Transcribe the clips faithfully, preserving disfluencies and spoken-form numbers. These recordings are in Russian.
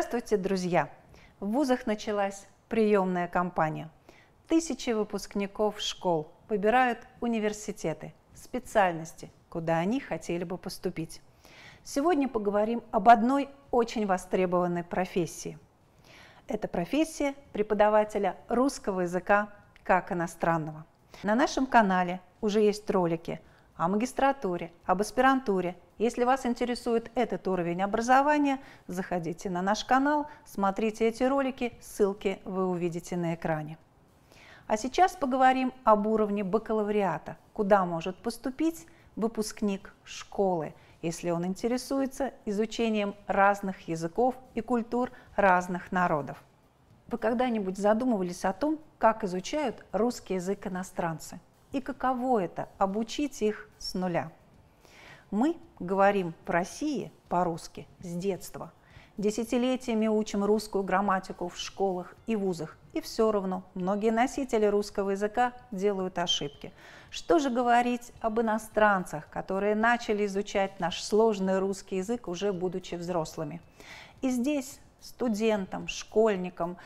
Здравствуйте, друзья! В вузах началась приемная кампания. Тысячи выпускников школ выбирают университеты, специальности, куда они хотели бы поступить. Сегодня поговорим об одной очень востребованной профессии. Это профессия преподавателя русского языка как иностранного. На нашем канале уже есть ролики о магистратуре, об аспирантуре. Если вас интересует этот уровень образования, заходите на наш канал, смотрите эти ролики, ссылки вы увидите на экране. А сейчас поговорим об уровне бакалавриата, куда может поступить выпускник школы, если он интересуется изучением разных языков и культур разных народов. Вы когда-нибудь задумывались о том, как изучают русский язык иностранцы? И каково это – обучить их с нуля? Мы говорим в России по-русски с детства. Десятилетиями учим русскую грамматику в школах и вузах. И все равно многие носители русского языка делают ошибки. Что же говорить об иностранцах, которые начали изучать наш сложный русский язык, уже будучи взрослыми? И здесь студентам, школьникам,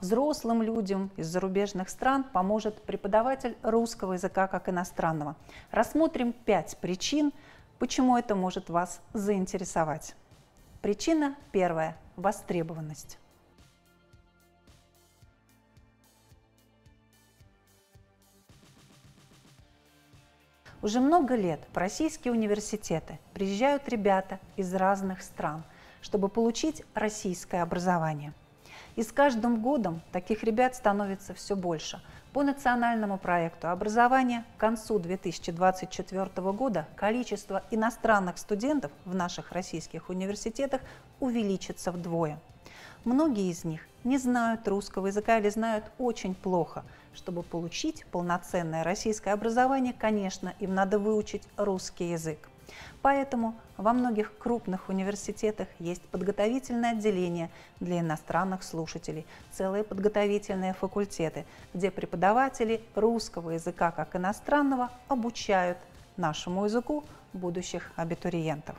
взрослым людям из зарубежных стран поможет преподаватель русского языка как иностранного. Рассмотрим пять причин, почему это может вас заинтересовать. Причина первая – востребованность. Уже много лет в российские университеты приезжают ребята из разных стран, чтобы получить российское образование. И с каждым годом таких ребят становится все больше. По национальному проекту образования к концу две тысячи двадцать четвёртого года количество иностранных студентов в наших российских университетах увеличится вдвое. Многие из них не знают русского языка или знают очень плохо. Чтобы получить полноценное российское образование, конечно, им надо выучить русский язык. Поэтому во многих крупных университетах есть подготовительное отделение для иностранных слушателей, целые подготовительные факультеты, где преподаватели русского языка как иностранного обучают нашему языку будущих абитуриентов.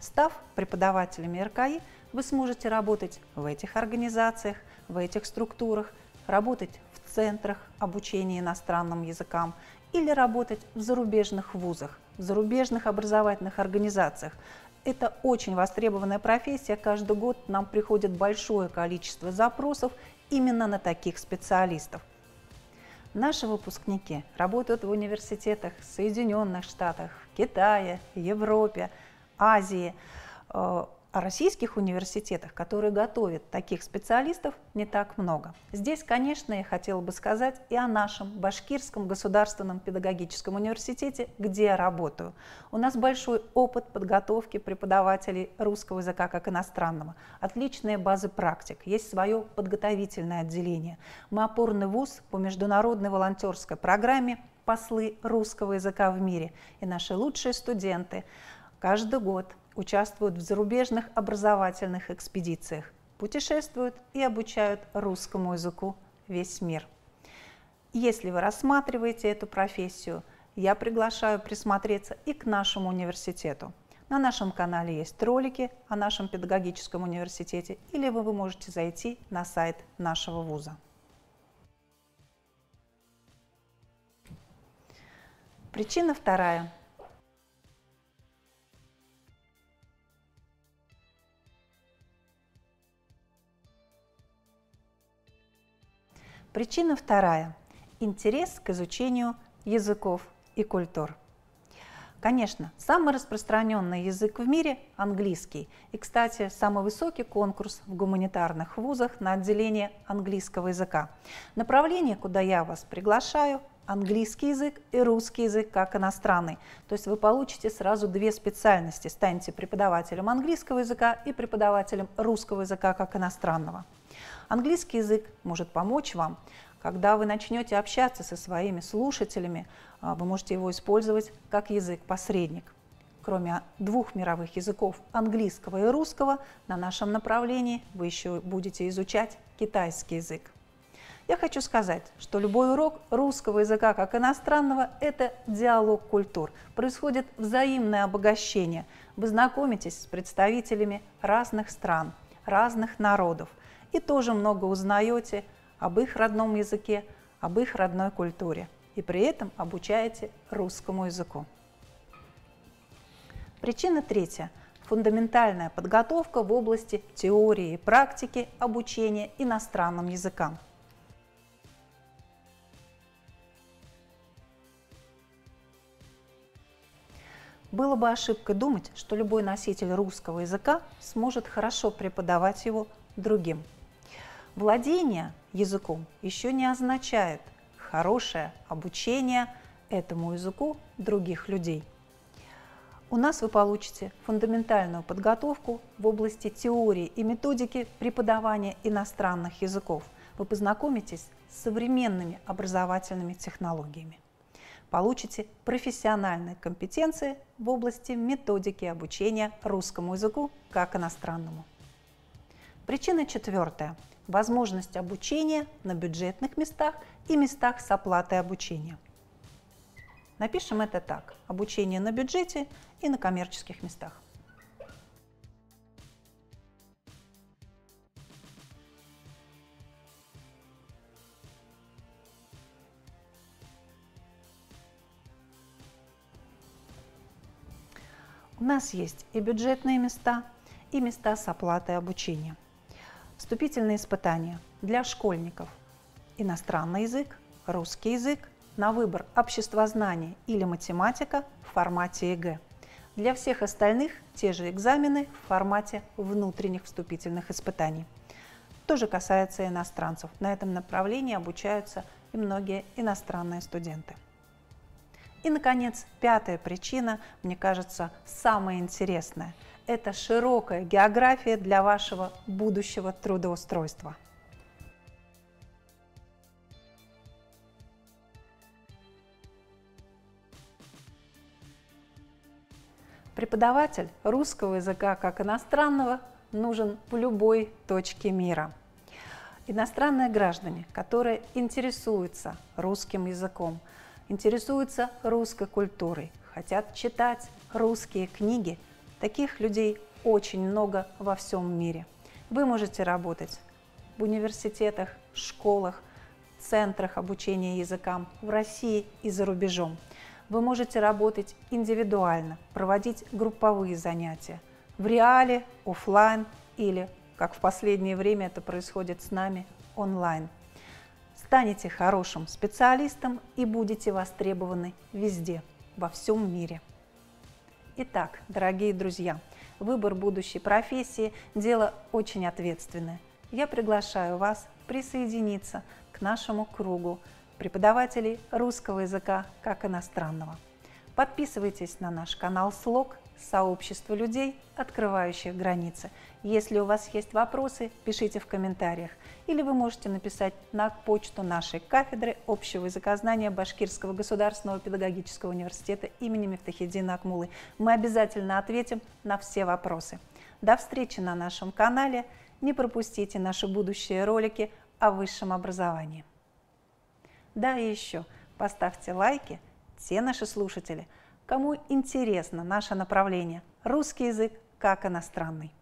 Став преподавателями РКИ, вы сможете работать в этих организациях, в этих структурах, работать в центрах обучения иностранным языкам или работать в зарубежных вузах, в зарубежных образовательных организациях. Это очень востребованная профессия. Каждый год нам приходит большое количество запросов именно на таких специалистов. Наши выпускники работают в университетах в Соединенных Штатах, в Китае, Европе, Азии. О российских университетах, которые готовят таких специалистов, не так много. Здесь, конечно, я хотела бы сказать и о нашем Башкирском государственном педагогическом университете, где я работаю. У нас большой опыт подготовки преподавателей русского языка как иностранного, отличные базы практик, есть свое подготовительное отделение. Мы опорный вуз по международной волонтерской программе «Послы русского языка в мире», и наши лучшие студенты каждый год участвуют в зарубежных образовательных экспедициях, путешествуют и обучают русскому языку весь мир. Если вы рассматриваете эту профессию, я приглашаю присмотреться и к нашему университету. На нашем канале есть ролики о нашем педагогическом университете, или вы можете зайти на сайт нашего вуза. Причина вторая. Причина вторая – интерес к изучению языков и культур. Конечно, самый распространенный язык в мире – английский. И, кстати, самый высокий конкурс в гуманитарных вузах на отделение английского языка. Направление, куда я вас приглашаю – английский язык и русский язык как иностранный. То есть вы получите сразу две специальности – станете преподавателем английского языка и преподавателем русского языка как иностранного. Английский язык может помочь вам, когда вы начнете общаться со своими слушателями, вы можете его использовать как язык-посредник. Кроме двух мировых языков, английского и русского, на нашем направлении вы еще будете изучать китайский язык. Я хочу сказать, что любой урок русского языка как иностранного – это диалог культур. Происходит взаимное обогащение. Вы знакомитесь с представителями разных стран, разных народов и тоже много узнаете об их родном языке, об их родной культуре и при этом обучаете русскому языку. Причина третья. Фундаментальная подготовка в области теории и практики обучения иностранным языкам. Было бы ошибкой думать, что любой носитель русского языка сможет хорошо преподавать его другим. Владение языком еще не означает хорошее обучение этому языку других людей. У нас вы получите фундаментальную подготовку в области теории и методики преподавания иностранных языков. Вы познакомитесь с современными образовательными технологиями. Получите профессиональные компетенции в области методики обучения русскому языку как иностранному. Причина четвертая. Возможность обучения на бюджетных местах и местах с оплатой обучения. Напишем это так. Обучение на бюджете и на коммерческих местах. У нас есть и бюджетные места, и места с оплатой обучения. Вступительные испытания для школьников. Иностранный язык, русский язык. На выбор обществознание или математика в формате ЕГЭ. Для всех остальных те же экзамены в формате внутренних вступительных испытаний. То же касается иностранцев. На этом направлении обучаются и многие иностранные студенты. И, наконец, пятая причина, мне кажется, самая интересная. Это широкая география для вашего будущего трудоустройства. Преподаватель русского языка как иностранного нужен в любой точке мира. Иностранные граждане, которые интересуются русским языком, интересуются русской культурой, хотят читать русские книги, таких людей очень много во всем мире. Вы можете работать в университетах, школах, центрах обучения языкам в России и за рубежом. Вы можете работать индивидуально, проводить групповые занятия в реале, офлайн или, как в последнее время это происходит с нами, онлайн. Станете хорошим специалистом и будете востребованы везде, во всем мире. Итак, дорогие друзья, выбор будущей профессии – дело очень ответственное. Я приглашаю вас присоединиться к нашему кругу преподавателей русского языка как иностранного. Подписывайтесь на наш канал Слог, сообщество людей, открывающих границы. Если у вас есть вопросы, пишите в комментариях, или вы можете написать на почту нашей кафедры общего языкознания Башкирского государственного педагогического университета имени Мифтахетдина Акмулы. Мы обязательно ответим на все вопросы. До встречи на нашем канале. Не пропустите наши будущие ролики о высшем образовании. Да, и еще поставьте лайки те наши слушатели, кому интересно наше направление «Русский язык как иностранный».